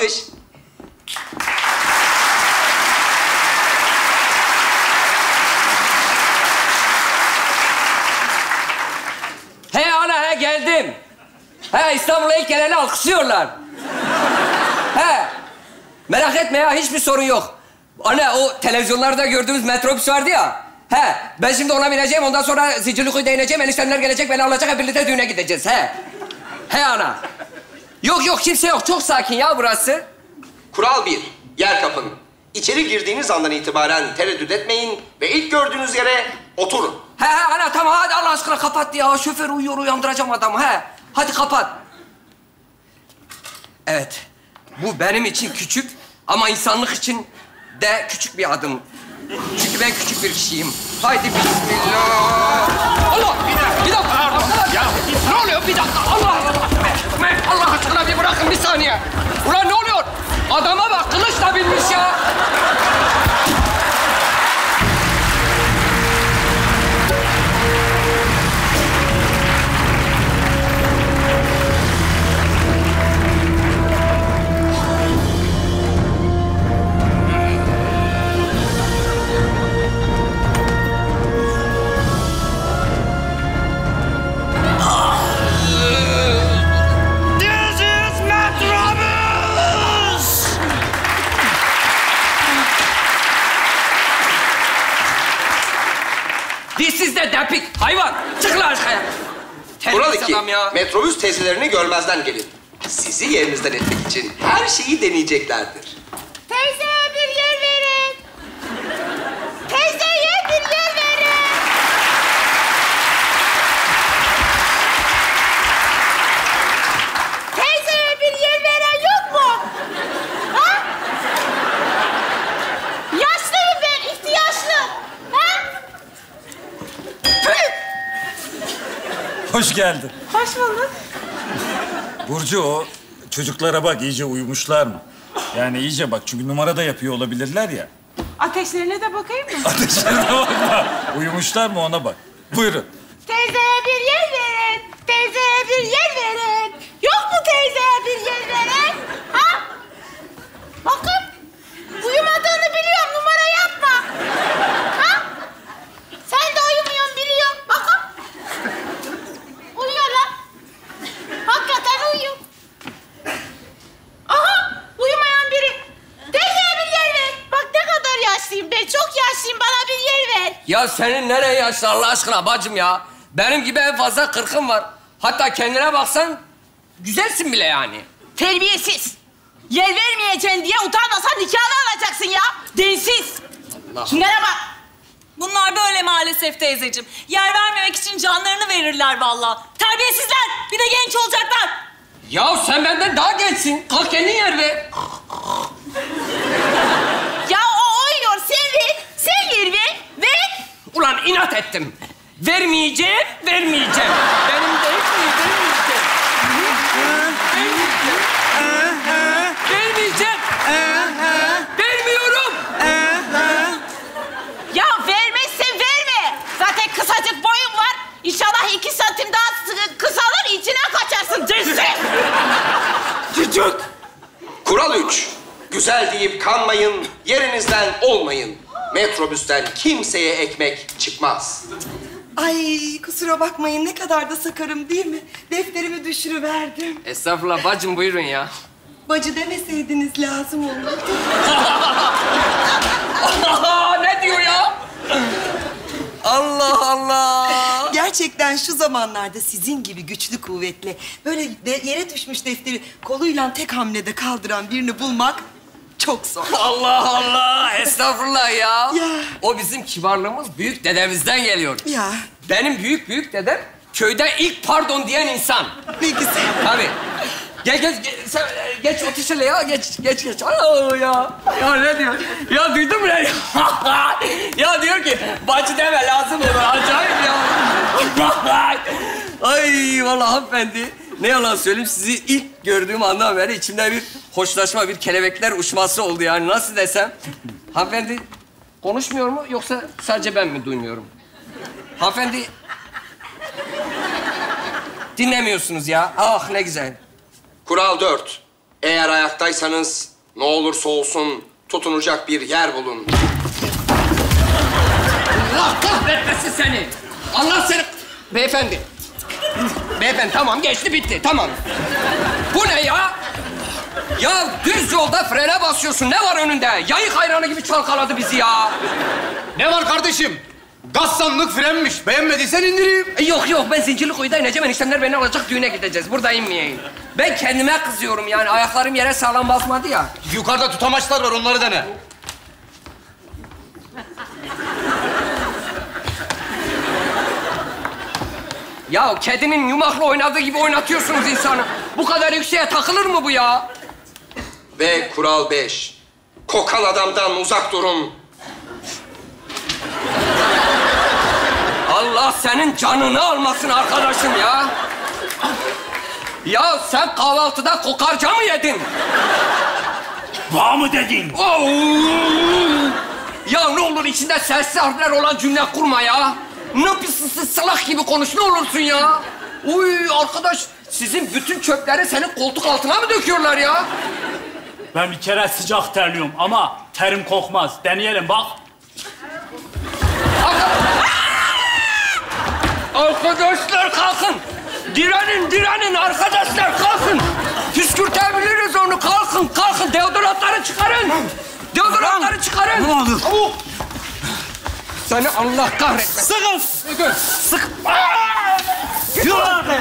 alkış. He ana he geldim. He İstanbul'a ilk geleni alkışlıyorlar. He. Merak etme ya hiçbir sorun yok. Ana o televizyonlarda gördüğümüz metrobüs vardı ya. He. Ben şimdi ona bineceğim ondan sonra Zicirlikuyu'da ineceğim. Eniştemler gelecek beni alacak hep birlikte düğüne gideceğiz. He. He ana. Yok yok kimse yok. Çok sakin ya burası. Kural 1. Yer kapın. İçeri girdiğiniz andan itibaren tereddüt etmeyin ve ilk gördüğünüz yere oturun. He he ana tamam hadi Allah aşkına kapat ya. Şoför uyuyor uyandıracağım adamı he. Hadi kapat. Evet. Bu benim için küçük ama insanlık için de küçük bir adım. Çünkü ben küçük bir kişiyim. Haydi bismillah. Allah! Bir dakika! Pardon. Ya ne oluyor? Bir dakika! Allah! Allah aşkına bir bırakın bir saniye. Ulan ne oluyor? Adama bak kılıçla binmiş ya. Siz de depik hayvan. Çık lan aşağıya. Kural 2. Metrobüs teyzelerini görmezden gelin. Sizi yerinizden etmek için her şeyi deneyeceklerdir. Teyze bir yer verin. Teyzeye bir yer verin. Teyzeye bir yer veren yok mu? Ha? Yaşlıyım ben, ihtiyaçlı. Hoş geldin. Hoş bulduk. Burcu o çocuklara bak iyice uyumuşlar mı? Yani iyice bak çünkü numara da yapıyor olabilirler ya. Ateşlerine de bakayım mı? Ateşlerine bakma. Uyumuşlar mı ona bak. Buyurun. Teyzeye bir yer verin. Teyzeye bir yer verin. Yok mu teyzeye bir yer verin? Ha? Bakın. Uyumadığını biliyorum. Numara yapma. Ha? Sen de uyumuyorsun biliyorum. Bakın. Uyuyor lan. Hakikaten uyuyor. Aha! Uyumayan biri. Teyzeye bir yer ver. Bak ne kadar yaşlıyım ben. Çok yaşlıyım. Bana bir yer ver. Ya senin nereye yaşlı Allah aşkına bacım ya? Benim gibi en fazla 40'ım var. Hatta kendine baksan güzelsin bile yani. Terbiyesiz. Yer vermeyeceksin diye utanmasan nikahını alacaksın ya. Densiz. Allah. Şunlara bak. Bunlar böyle maalesef teyzeciğim. Yer vermemek için canlarını verirler vallahi. Terbiyesizler, bir de genç olacaklar. Ya sen benden daha gençsin. Kalk kendin yer ver. Ya o uyuyor, sen ver. Sen yer ver, ver. Ulan inat ettim. Vermeyeceğim, vermeyeceğim. Benim de vermeyeceğim. Vermeyeceğim. Vermeyeceğim. Vermiyorum. Ya vermezsen verme. Zaten kısacık boyun var. İnşallah 2 santim daha kısalır, içine kaçarsın. Cücük! Kural 3. Güzel deyip kanmayın, yerinizden olmayın. Metrobüsten kimseye ekmek çıkmaz. Ay kusura bakmayın, ne kadar da sakarım değil mi? Defterimi düşürüverdim. Estağfurullah bacım, buyurun ya. Bacı demeseydiniz lazım olur. Ne diyor ya? Allah Allah! Gerçekten şu zamanlarda sizin gibi güçlü kuvvetli, böyle yere düşmüş defteri koluyla tek hamlede kaldıran birini bulmak çok zor. Allah Allah! Estağfurullah ya! Ya. O bizim kibarlığımız büyük dedemizden geliyor. Ya. Benim büyük dedem köyde ilk pardon diyen insan. Ne güzel. Tabii. Geç sen, geç otur şöyle ya, geç. Aa ya. Ya ne diyor? Ya duydun mu lan? Ya diyor ki, bacı deme lazım olur, acayip ya. Ay vallahi hanımefendi, ne yalan söyleyeyim, sizi ilk gördüğüm andan beri içimde bir hoşlaşma, bir kelebekler uçması oldu yani. Nasıl desem? Hanımefendi konuşmuyor mu yoksa sadece ben mi duymuyorum? Hanımefendi dinlemiyorsunuz ya, ah ne güzel. Kural 4. Eğer ayaktaysanız ne olursa olsun tutunacak bir yer bulun. Allah kahretmesin seni. Allah seni... Beyefendi. Beyefendi tamam geçti bitti tamam. Bu ne ya? Ya düz yolda frene basıyorsun. Ne var önünde? Yayık hayranı gibi çalkaladı bizi ya. Ne var kardeşim? Gassanlık frenmiş. Beğenmediysen indireyim. Yok yok ben Zincirlikuyu'da ineceğim. Eniştemler beni alacak düğüne gideceğiz. Burada inmeyeyim. Ben kendime kızıyorum yani. Ayaklarım yere sağlam basmadı ya. Yukarıda tutamaçlar var. Onları dene. Ya kedinin yumakla oynadığı gibi oynatıyorsunuz insanı. Bu kadar yükseğe takılır mı bu ya? Ve kural 5. Kokan adamdan uzak durun. Allah senin canını almasın arkadaşım ya. Ya sen kahvaltıda kokarca mı yedin? Bağ mı dedin? Oo! Ya ne olur içinde sesli harfler olan cümle kurma ya. Ne pis salak gibi konuş ne olursun ya. Uy arkadaş sizin bütün çöpleri senin koltuk altına mı döküyorlar ya? Ben bir kere sıcak terliyorum ama terim kokmaz. Deneyelim bak. Arkadaşlar kalkın. Direnin, direnin arkadaşlar kalkın. Püskürtebiliriz onu. Kalkın, kalkın. Deodorantları çıkarın. Deodorantları çıkarın. Ne olur? Oh. Seni Allah kahretmesin. Sıkın. Sık. Yürü arkaya.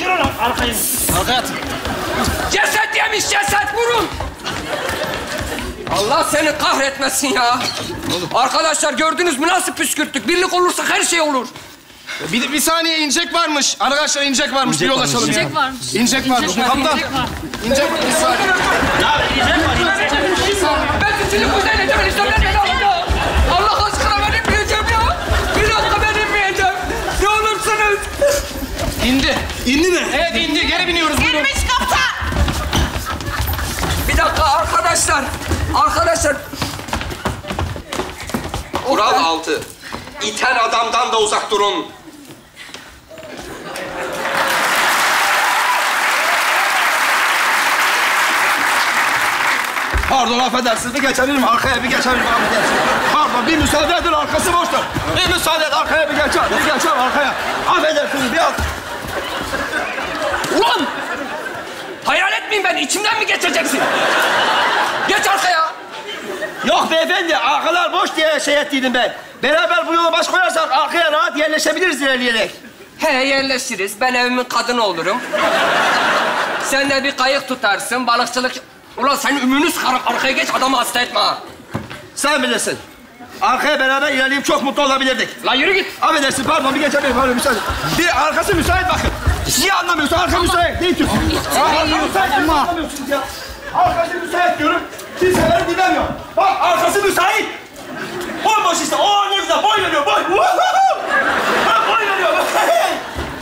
Yürü arkaya. Arkaya atın. Ceset yemiş ceset. Vurun. Allah seni kahretmesin ya. Oğlum. Arkadaşlar gördünüz mü nasıl püskürttük? Birlik olursak her şey olur. Bir saniye incek varmış. Arkadaşlar incek varmış. İncek bir yol açalım ya. İncek varmış. İncek varmış. Kaptan. İncek var. Bir saniye. Ya incek var. İncek var. Ben sizin kuzenle demin işlemler beni aldı. Allah aşkına ben inmeyeceğim ya. Bir dakika ben inmeyeceğim. Ne olursunuz. İndi. İndi mi? Evet indi. Geri biniyoruz. İnmiş kaptan. Bir dakika arkadaşlar. Arkadaşlar. Kural 6. İten adamdan da uzak durun. Pardon, affedersiniz. Bir geçebilir miyim? Arkaya bir geçebilir miyim? Pardon, bir müsaade edin. Arkası boştur. Bir müsaade edin. Arkaya bir geçer. Bir geçer arkaya. Affedersiniz, biraz. Ulan! Hayal etmeyeyim ben. İçimden mi geçeceksin? Geç arkaya. Yok beyefendi, arkalar boş diye şey ettiydim ben. Beraber bu yola baş koyarsak arkaya rahat yerleşebiliriz ilerleyerek. He, yerleşiriz. Ben evimin kadını olurum. Sen de bir kayık tutarsın, balıkçılık... Ulan sen ümünüz karım. Arkaya geç, adamı hasta etme ha. Sen bilirsin. Arkaya beraber ilerleyip çok mutlu olabilirdik. Lan yürü git. Affedersin, pardon bir geçebilirim. Pardon, müsaade. Bir arkası müsait bakın. Niye anlamıyorsun? Arka müsait değil Türk. Arka müsait mi? Anlamıyorsunuz ya. Arkası müsait diyorum. Kimseler dinlemiyor. Bak, arkası müsait. Bomboş işte. Oo ne güzel. Boy veriyor, boy. Bak, boy veriyor.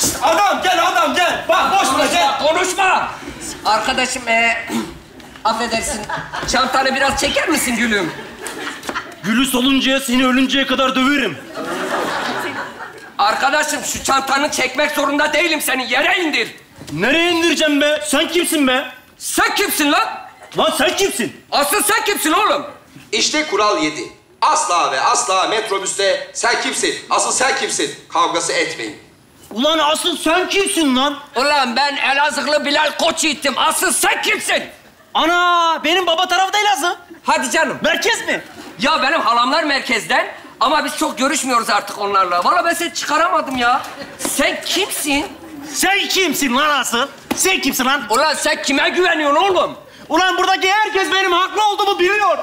Şişt, adam gel, adam gel. Bak, boş ver, gel. Konuşma. Arkadaşım, affedersin. Çantanı biraz çeker misin gülüm? Gülü soluncaya, seni ölünceye kadar döverim. Arkadaşım şu çantanı çekmek zorunda değilim seni. Yere indir. Nereye indireceğim be? Sen kimsin be? Sen kimsin lan? Lan sen kimsin? Asıl sen kimsin oğlum? İşte kural 7. Asla ve asla metrobüste sen kimsin, asıl sen kimsin kavgası etmeyin. Ulan asıl sen kimsin lan? Ulan ben Elazığlı Bilal Koçyiğit'tim. Asıl sen kimsin? Ana! Benim baba tarafı da Elazığ. Hadi canım. Merkez mi? Ya benim halamlar merkezden ama biz çok görüşmüyoruz artık onlarla. Vallahi ben seni çıkaramadım ya. Sen kimsin? Sen kimsin lan asıl? Sen kimsin lan? Ulan sen kime güveniyorsun oğlum? Ulan buradaki herkes benim haklı olduğumu biliyor.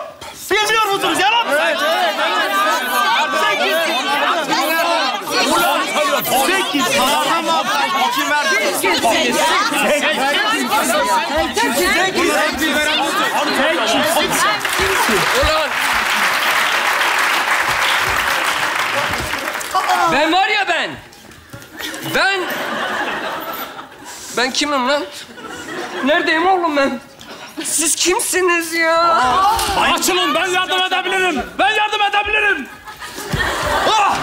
Bilmiyor musunuz? Yalan mı? Evet, evet, evet. Sen kimsin? Ulan sen kimsin? Tamam. Kim verdi? Sen kimsin? Sen kimsin? Ulan. Ben var ya ben. Ben kimim lan? Neredeyim oğlum ben? Siz kimsiniz ya? Açılın, ben yardım edebilirim. Ah!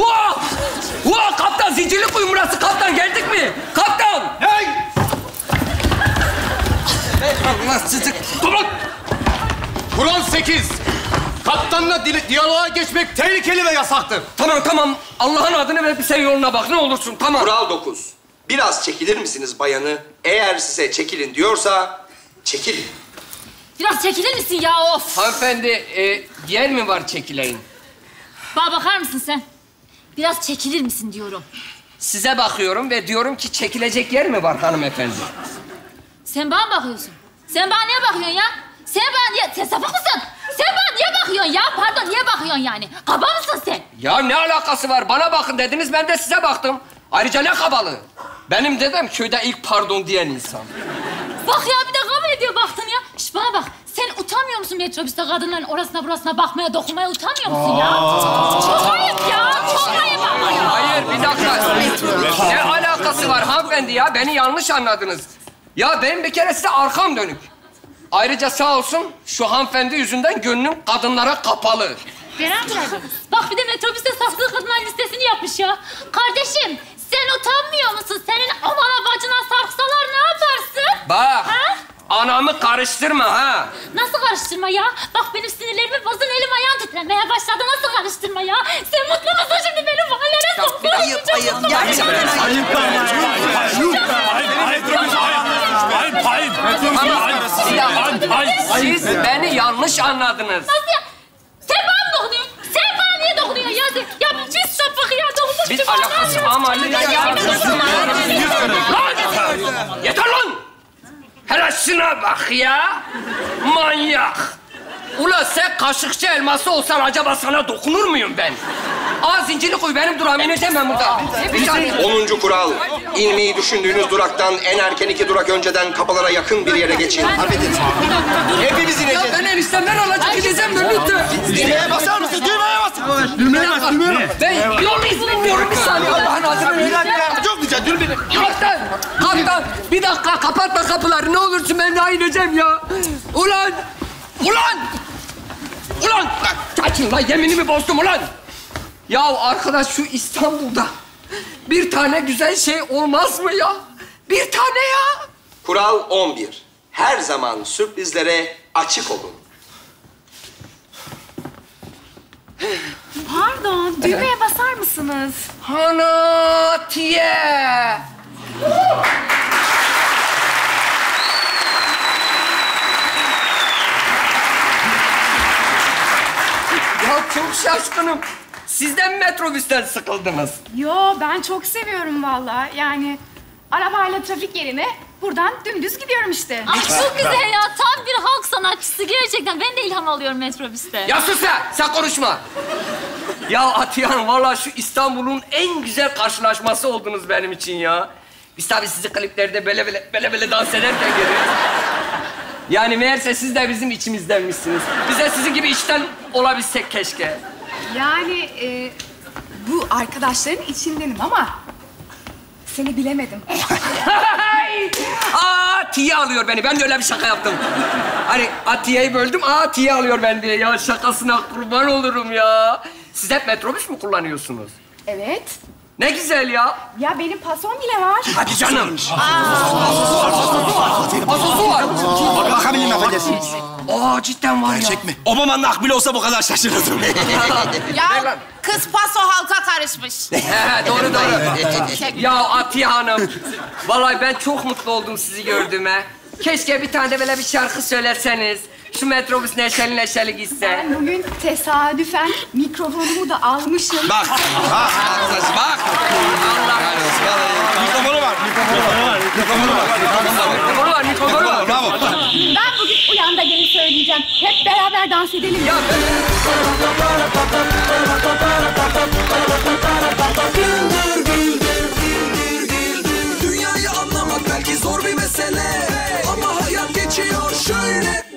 Uah! Uah! Kaptan, Zincirlikuyu burası. Kaptan, geldik mi? Kaptan! Hey! Allah sizi... Durun! Kur'an 8. Kaptanla diyaloğa geçmek tehlikeli ve yasaktır. Tamam. Allah'ın adını ve bir şey yoluna bak. Ne olursun, tamam. Kural 9. Biraz çekilir misiniz bayanı? Eğer size çekilin diyorsa, çekilin. Biraz çekilir misin ya, of! Hanımefendi, yer mi var çekileyim? Bana bakar mısın sen? Biraz çekilir misin diyorum. Size bakıyorum ve diyorum ki çekilecek yer mi var hanımefendi? Sen bana bakıyorsun? Sen bana niye bakıyorsun ya? Sen bana niye... Sen sapık mısın? Sen bana niye bakıyorsun ya? Pardon, niye bakıyorsun yani? Kaba mısın sen? Ya ne alakası var? Bana bakın dediniz, ben de size baktım. Ayrıca ne kabalığı? Benim dedem köyde ilk pardon diyen insan. Bak ya, bir de kabul ediyor baktın ya. Şş, bana bak, sen utanmıyor musun metrobüste kadınların orasına burasına bakmaya, dokunmaya utanmıyor musun ya? Çok ayıp ya, çok ayıp ama ya. Hayır, bir dakika. Ne alakası var hanımefendi ya? Beni yanlış anladınız. Ya benim bir kere size arkam dönük. Ayrıca sağ olsun şu hanımefendi yüzünden gönlüm kadınlara kapalı. Beren amcacığım, bak bir de metrobüste satılık kadınlar listesini yapmış ya. Kardeşim, sen utanmıyor musun? Senin amana bacına sarksalar ne yaparsın? Bak, ha? Anamı karıştırma ha. Nasıl karıştırma ya? Bak benim sinirlerimi bozdun, elim ayağım titremeye başladı. Nasıl karıştırma ya? Sen mutlu musun şimdi benim mahallene soktun? Ayıp. Gerçekten ayıp. Ayıp. Siz beni yanlış anladınız. Nasıl ya? Sen bana mı dokunuyorsun? Sen bana niye dokunuyorsun ya? Ya bir cins sapık ya. Biz alakası ama ne ya? Lan! Yeter lan! Hele şuna bak ya! Manyak! Ula sen kaşıkçı elması olsan acaba sana dokunur muyum ben? Aa, zincirli koy, benim durağım ineceğim ben burada. 10. kural. İnmeyi düşündüğünüz duraktan en erken 2 durak önceden kapalara yakın bir yere geçin. Hepimiz ineceğiz. Ya ben enişten ben alacak gideceğim ben lütfen. Düğmeye basar mısın? Düğmeye basın. Düğmeye bas, düğmeye bas. Ben yol izlemiyorum bir saniye. Allah'ın adını. Bir dakika. Çok güzel, dur bir dakika. Kaptan, bir dakika kapatma kapıları. Ne olursun ben daha ineceğim ya. Ulan! Açın lan, yeminimi bozdum ulan! Ya arkadaş, şu İstanbul'da bir tane güzel şey olmaz mı ya? Bir tane ya! Kural 11. Her zaman sürprizlere açık olun. Pardon, düğmeye basar mısınız? Atiye! Ya çok şaşkınım. Sizden metrobüsten sıkıldınız. Yo, ben çok seviyorum vallahi. Yani arabayla trafik yerine buradan dümdüz gidiyorum işte. Ay çok güzel ya. Tam bir halk sanatçısı gerçekten. Ben de ilham alıyorum metrobüste. Ya sus sen. Sen konuşma. Ya Atiye Hanım, vallahi şu İstanbul'un en güzel karşılaşması oldunuz benim için ya. Biz tabii sizi kliplerde böyle dans ederken görüyoruz. Yani meğerse siz de bizim içimizdenmişsiniz. Biz de sizin gibi içten olabilsek keşke. Yani bu arkadaşların içindenim ama seni bilemedim. Atiye alıyor beni. Ben de öyle bir şaka yaptım. Hani Atiye'yi böldüm, Atiye alıyor beni diye. Ya şakasına kurban olurum ya. Siz hep metrobüs mü kullanıyorsunuz? Evet. Ne güzel ya. Ya benim pasom bile var. Hadi canım. Pasosu var. Bakabilirim affedersiniz. Aa, cidden var ya. Gerçek mi? Obama'nın akbili olsa bu kadar şaşırırdım. Ya kız paso halka karışmış. Doğru. Ya Atiye Hanım, vallahi ben çok mutlu oldum sizi gördüğüme. Keşke bir tane de böyle bir şarkı söylerseniz. Şu metrobüs neşeli neşeli gitse. Ben bugün tesadüfen mikrofonumu da almışım. Bak. Mikrofonu var. Bravo. Ben bugün uyan da gelin söyleyeceğim. Hep beraber dans edelim. Ya. Dünyayı anlamak belki zor bir mesele. Ama hayat geçiyor şöyle.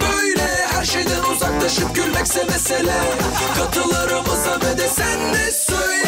Her şeyden uzaklaşıp gülmekse mesele. Katılarımıza ve de sen de söyle.